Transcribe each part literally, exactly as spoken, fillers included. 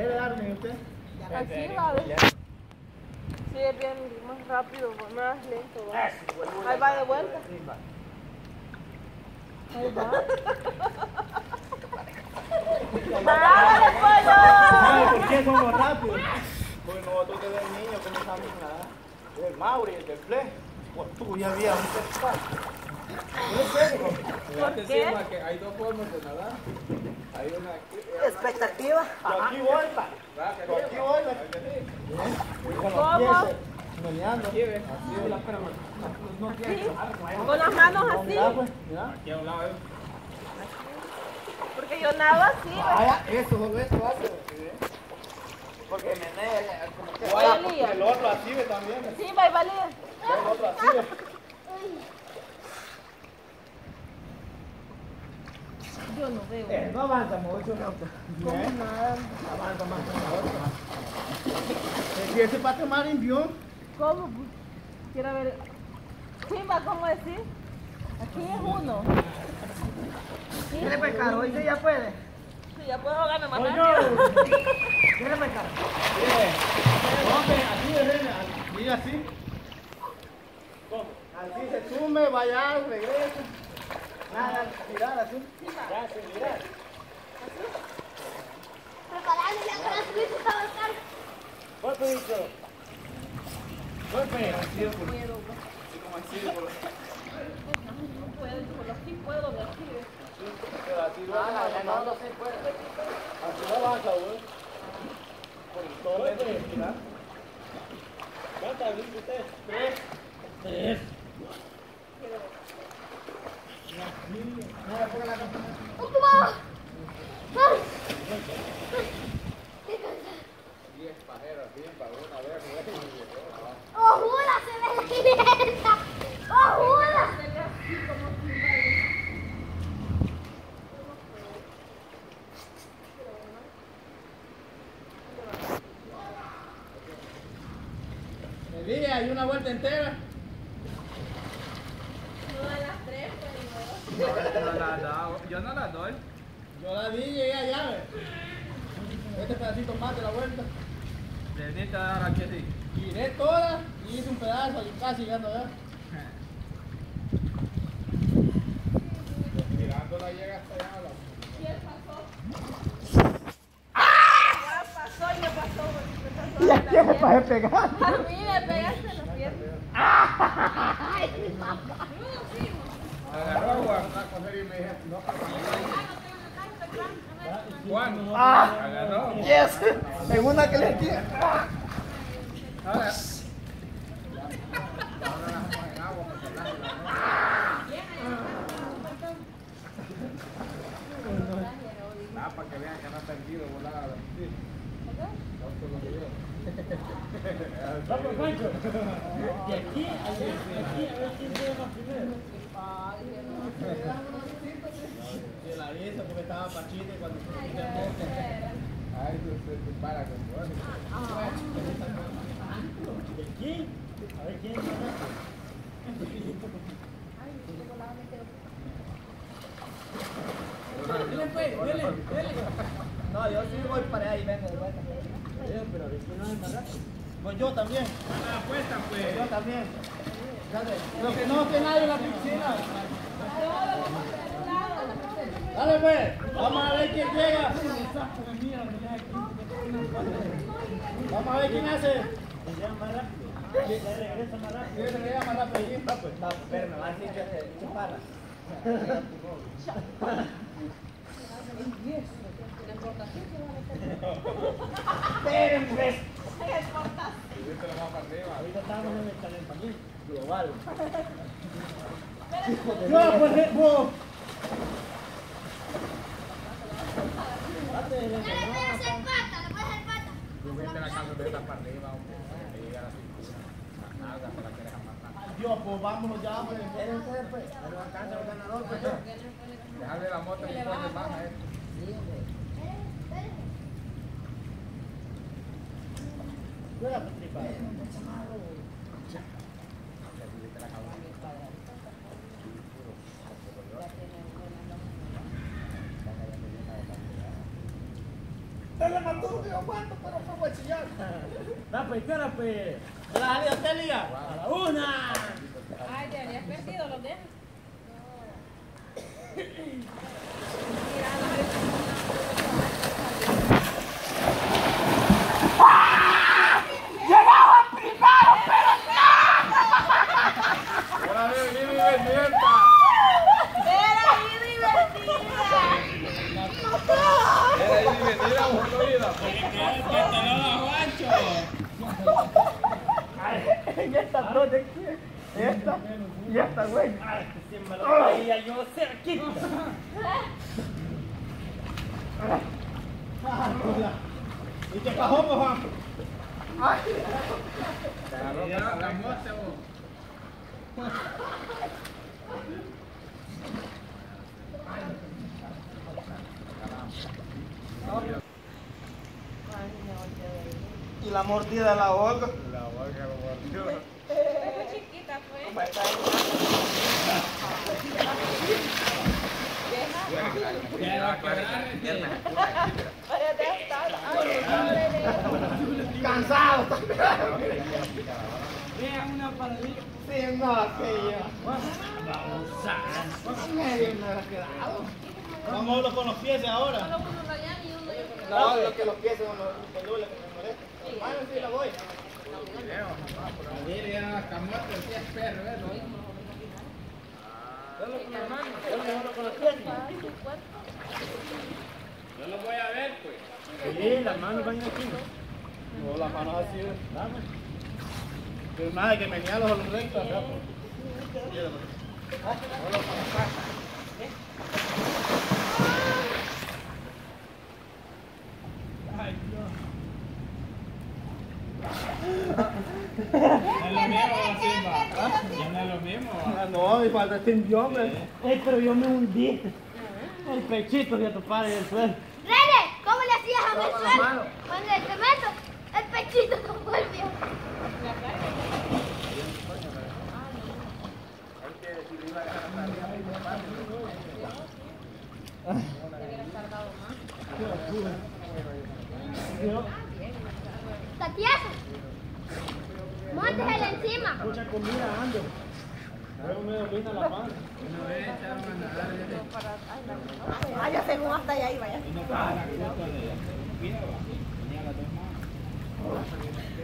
¿Debe darme usted? Así va a ver. Sí, es bien más rápido, más lento. Va. Ahí va de vuelta. Ahí va. ¡Vale, pollo! ¿Por qué somos rápidos? Porque nosotros desde el niño que no sabemos nada. El Mauri, el del Fle. Pues tú ya habías un pescado. ¿Por qué? Hay dos formas de nadar. Hay una... ¿Expectativa? Aquí voy, pa. Aquí voy, pa. ¿Cómo? Meneando. Aquí, ve. Así, la espera, no quiere chocar. Con las manos así. Aquí a un lado, eh. Porque yo nado así, ve. Vaya, eso, eso, eso hace. Porque menea, como que vaya. El otro así, ve, también. Sí, va y valía. El otro así, ve. Yo no veo. Eh, no avanza mucho, no. ¿Cómo ¿Eh? nada? Avanza más con la otra. ¿Y ese para tomar en vio? ¿Cómo? Quiero ver. Chimba, ¿cómo decir? Aquí es uno. Quiere pescar, hoy sí ya puede. Sí, ya puedo ganar más rápido. Quiere pescar. Hombre, así de rena. Mira así. ¿Cómo? Así se sume, vaya, regresa. Nada, mirar así. Gracias, mirar. ¿Así? Preparando ya para subirse a avanzar. Golpe, dicho. Golpe. Así es, por lo no puedo, por lo sí puedo, por aquí. Pero así no avanza. Así no avanza, güey. Por todo esto, mira. ¿Cuántas viste usted? Tres. Tres. diez pajeros, bien para una vez. ¡Ojula se ve quieta! ¡Ojula! El día hay una vuelta entera. Yo no la doy. Yo la di y llegué allá. Este pedacito más de la vuelta. Necesita dar aquí así. Giré toda y hice un pedazo y casi llegando allá. Girándola llega hasta allá. ¿Y él pasó? ¡Ah! Ya pasó y me pasó. ¿Y a quién le pasé pegando? A mí me pegaste en la pierna. ¡Ay, mi papá! Agarró a Juan a coger y me dijo, no, no. Juan, ah, agarró. Yes, en una que le tiene. Ah. Ahora. Ah, para que vean que no ha perdido volada. Vamos, Pancho. Y aquí, aquí, a ver quién llega primero. Ay, no. La avisa porque estaba Pachita cuando se quita el monte. Ay, se para con todo. ¿De quién? A ver quién. Ay, yo con la me quedo. Dile, pues, dile, dile. No, yo sí voy para allá y vengo de vuelta. Pero después no es más rápido. Pues yo también. A la apuesta, pues. Yo también. Lo que no que nadie en la piscina. Dale, pues. Vamos a ver quién llega. Vamos a ver quién hace. Llega más rápido. Regresa más rápido. Regresa más rápido. Va, pues. Va, pero me va a decir que se para. ¡Esperen, pues! Ahorita estamos en el calentamiento global. ¡No, por ejemplo! ¡No le puedes hacer pata! ¡Le puedes hacer pata! Yo voy a tener la calenteta para arriba, hombre. Que llegue a la cintura. Las nalgas para que dejan matar. Dios, pues vámonos ya, pues. Espérense, pues. No le alcanza el ganador, pues. Dejarle la moto y después le baja, eh. Sí, hombre. Yo la tripa. ¡Dale, mamá! todo yo aguanto, pero no voy a chillar. Da, pues, ¿qué hora, pues? ¿A la salida usted liga? ¡A la una! Ay, te habías perdido, ¿los dejas? No. ¡Ah! ¡Llegamos primero, pero no! ¡Ahora ven, vive y divertida! ¡Era y divertida! ¡Era y divertida, aburrida! ¡Que te lo hago, Juancho! Y esta no de aquí, y esta, y esta güey. Ay, que se me lo traía yo cerquita. ¿Y te cajó, po, Juan? Ay, te agarró la mocha, vos. Y la mordida de la boca. La boca lo mordió. Muy chiquita fue. Cansado. Vean una paradita. Sí, no, sí, ya. Vamos a verlo con los pies ahora. No, lo que los pies son los pelules que me molestan. Bueno, sí, la voy. Familia, camote, el es perro, ¿eh? Yo lo voy a ver, pues. Sí, las manos van aquí. No, las manos así, dame. Pero nada, que me guían los hombros rectos acá, pues. Míralo. No lo pasa. Ay, Dios. No es lo mismo. No, mi falta este envión. Ey, pero yo me hundí. El pechito de tu padre y el suelo. Rene, ¿cómo le hacías a mi suelo? Cuando el cemento, el pechito no volvió. ¡Está tieso! ¡Móntesela encima! Mucha comida, ando. Luego me domina la mano. Una vez echaron a nadar. Váyase como hasta allá y váyase. Y no para la cuota de ella. Tenía las dos manos.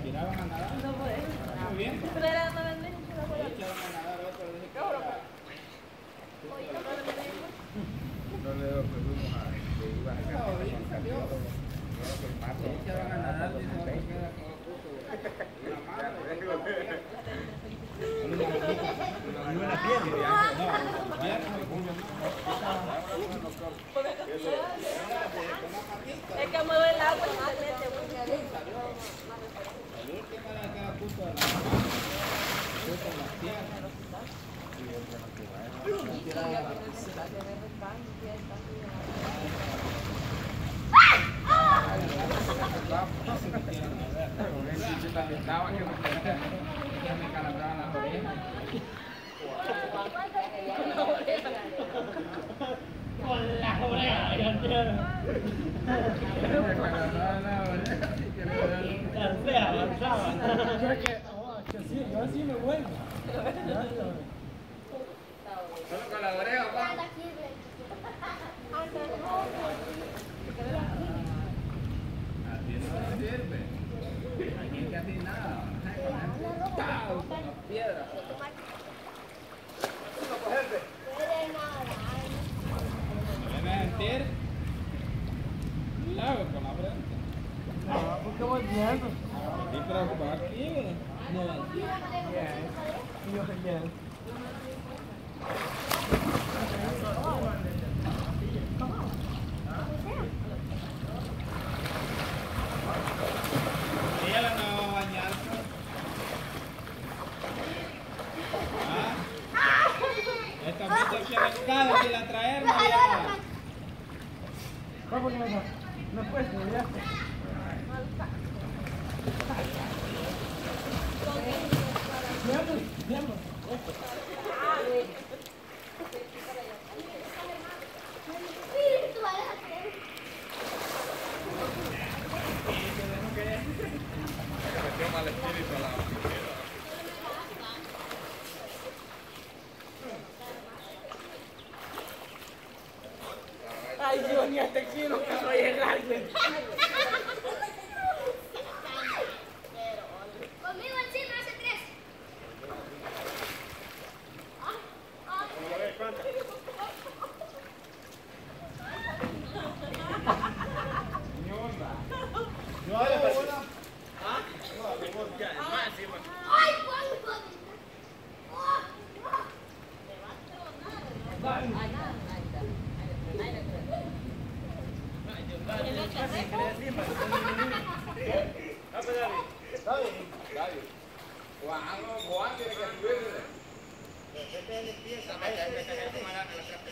Tiraban a nadar. No podés. Muy bien. Pero era una vez menos. Echaron a nadar otra vez. ¿Qué hora? Oye, no me venimos. No le doy perfumo a él. Que iba a sacar. No, bien salió. Yo es que mueve el agua y más lente. El último era cada punto de la mano. Con las orejas, yo así me vuelvo. Solo con las orejas, no sirve. Aquí casi nada. ¡Pau! Piedra. No cogerse. ¿Me van a sentir? Claro, con la frente. No, porque voy viendo. ¿Qué preocupa aquí? No. Yo que quiero. Claro, que la traer, no había nada. ¿Cómo que no? No es puesto, ya. Veamos, veamos. Sí, tú vas a hacer. Ay, Dios, ni hasta aquí no quiero llegar. Conmigo encima hace tres. Vamos a ver cuántas. Ni onda. No, no, no. ¿Ah? No, ya, máxima. Ay, cuánto. Te va a tronar. Guau, guau, tiene que subirle.